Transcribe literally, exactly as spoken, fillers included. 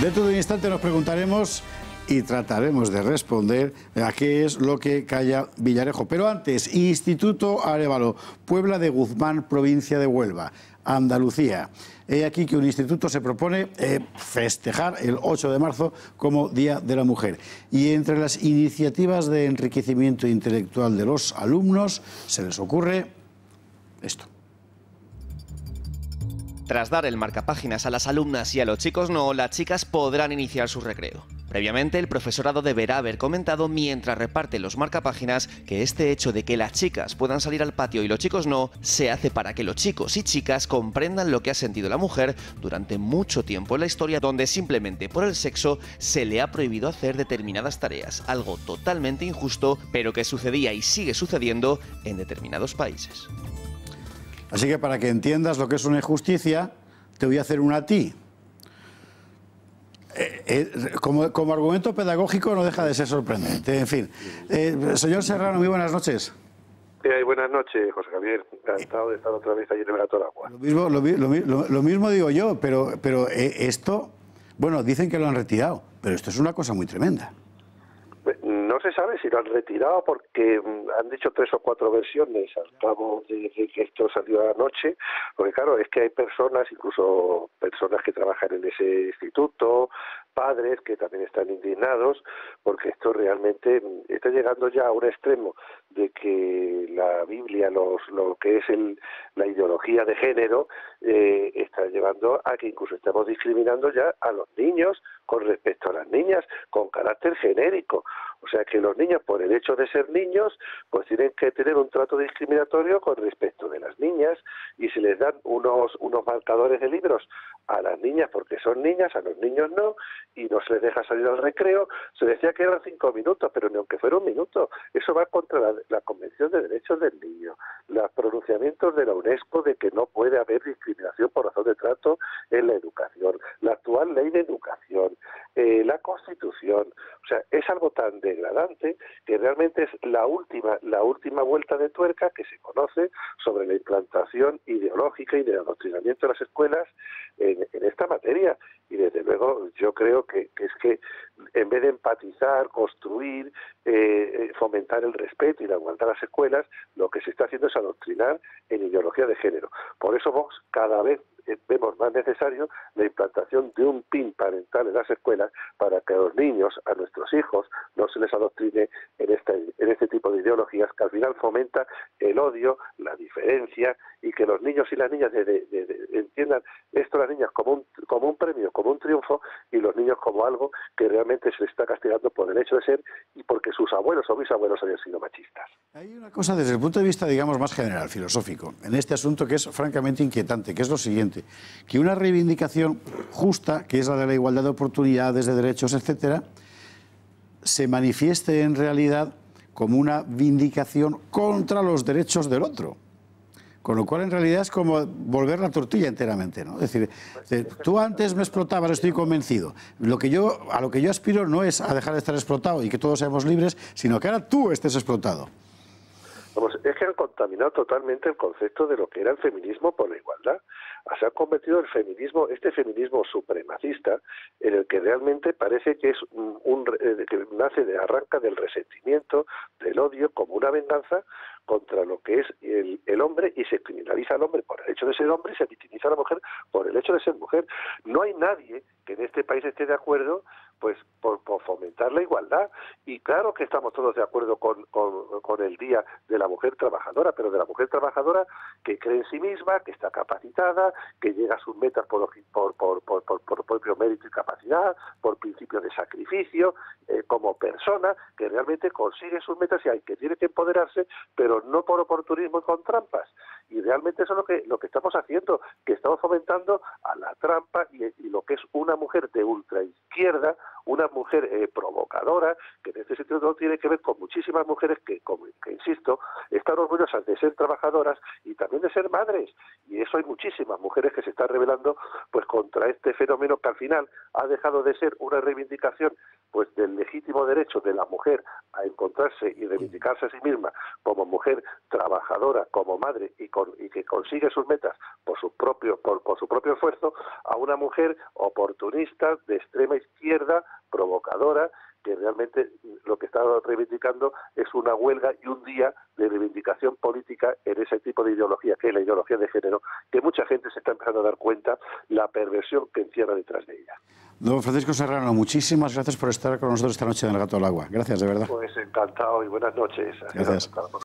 Dentro de un instante nos preguntaremos y trataremos de responder a qué es lo que calla Villarejo. Pero antes, Instituto Andévalo, Puebla de Guzmán, provincia de Huelva, Andalucía. He aquí que un instituto se propone eh, festejar el ocho de marzo como Día de la Mujer. Y entre las iniciativas de enriquecimiento intelectual de los alumnos se les ocurre esto. Tras dar el marcapáginas a las alumnas y a los chicos no, las chicas podrán iniciar su recreo. Previamente, el profesorado deberá haber comentado mientras reparte los marcapáginas que este hecho de que las chicas puedan salir al patio y los chicos no, se hace para que los chicos y chicas comprendan lo que ha sentido la mujer durante mucho tiempo en la historia, donde simplemente por el sexo se le ha prohibido hacer determinadas tareas, algo totalmente injusto, pero que sucedía y sigue sucediendo en determinados países. Así que para que entiendas lo que es una injusticia, te voy a hacer una a ti. Eh, eh, como, como argumento pedagógico no deja de ser sorprendente, en fin. Eh, señor Serrano, muy buenas noches. Eh, buenas noches, José Javier. Encantado de estar otra vez allí en El Gato al Agua. Lo mismo, lo, lo, lo mismo digo yo, pero, pero eh, esto... Bueno, dicen que lo han retirado, pero esto es una cosa muy tremenda. No se sabe si lo han retirado porque han dicho tres o cuatro versiones al cabo de que esto salió anoche, porque claro, es que hay personas, incluso personas que trabajan en ese instituto, padres que también están indignados, porque esto realmente está llegando ya a un extremo de que la Biblia, los, lo que es el, la ideología de género, eh, está llevando a que incluso estamos discriminando ya a los niños con respecto a las niñas, con carácter genérico. O sea, que los niños, por el hecho de ser niños, pues tienen que tener un trato discriminatorio con respecto de las niñas, y se les dan unos unos marcadores de libros a las niñas porque son niñas, a los niños no, y no se les deja salir al recreo. Se decía que eran cinco minutos, pero ni aunque fuera un minuto. Eso va contra la, la Convención de Derechos del Niño, los pronunciamientos de la UNESCO de que no puede haber discriminación por razón de trato en la educación, la actual ley de educación, eh, la Constitución. O sea, es algo tan degradante que realmente es la última la última vuelta de tuerca que se conoce sobre la implantación ideológica y del adoctrinamiento de las escuelas en, en esta materia. Y desde luego yo creo que, que es que en vez de empatizar, construir, eh, fomentar el respeto y la igualdad a las escuelas, lo que se está haciendo es adoctrinar en ideología de género. Por eso Vox cada vez vemos más necesario la implantación de un PIN parental en las escuelas para que a los niños, a nuestros hijos, no se les adoctrine en este, en este tipo de ideologías que al final fomenta el odio, la diferencia, y que los niños y las niñas de, de, de, de, entiendan esto, las niñas como un, como un premio, como un triunfo, y los niños como algo que realmente se les está castigando por el hecho de ser y porque sus abuelos o bisabuelos habían sido machistas. Hay una cosa desde el punto de vista, digamos, más general, filosófico, en este asunto que es francamente inquietante, que es lo siguiente: que una reivindicación justa, que es la de la igualdad de oportunidades, de derechos, etcétera, se manifieste en realidad como una vindicación contra los derechos del otro. Con lo cual, en realidad, es como volver la tortilla enteramente, ¿no? Es decir, tú antes me explotabas, estoy convencido. Lo que yo, a lo que yo aspiro no es a dejar de estar explotado y que todos seamos libres, sino que ahora tú estés explotado. Vamos, es que han contaminado totalmente el concepto de lo que era el feminismo por la igualdad. Se ha convertido el feminismo, este feminismo supremacista, en el que realmente parece que es un, un que nace de arranca del resentimiento, del odio, como una venganza contra lo que es el, el hombre, y se criminaliza al hombre por el hecho de ser hombre y se victimiza a la mujer por el hecho de ser mujer. No hay nadie que en este país esté de acuerdo pues por, por fomentar la igualdad, y claro que estamos todos de acuerdo con, con, con el Día de la Mujer Trabajadora, pero de la mujer trabajadora que cree en sí misma, que está capacitada, que llega a sus metas por, por, por, por, por, por propio mérito y capacidad, por principio de sacrificio, eh, como persona que realmente consigue sus metas y hay que tiene que empoderarse, pero no por oportunismo y con trampas. Y realmente eso es lo que, lo que estamos haciendo, que estamos fomentando a la trampa y, y lo que es una mujer de ultraizquierda, una mujer eh, provocadora, que en este sentido no tiene que ver con muchísimas mujeres que, como, que insisto, están orgullosas de ser trabajadoras y también de ser madres, Y eso hay muchísimas mujeres que se están rebelando pues contra este fenómeno que al final ha dejado de ser una reivindicación pues del legítimo derecho de la mujer a encontrarse y reivindicarse a sí misma como mujer trabajadora, como madre y, con, y que consigue sus metas por su propio por, por su propio esfuerzo, a una mujer oportunista de extrema izquierda, provocadora, que realmente lo que está reivindicando es una huelga y un día de reivindicación política en ese tipo de ideología, que es la ideología de género, que mucha gente se está empezando a dar cuenta la perversión que encierra detrás de ella. Don Francisco Serrano, muchísimas gracias por estar con nosotros esta noche en El Gato al Agua. Gracias, de verdad. Pues encantado y buenas noches. Gracias.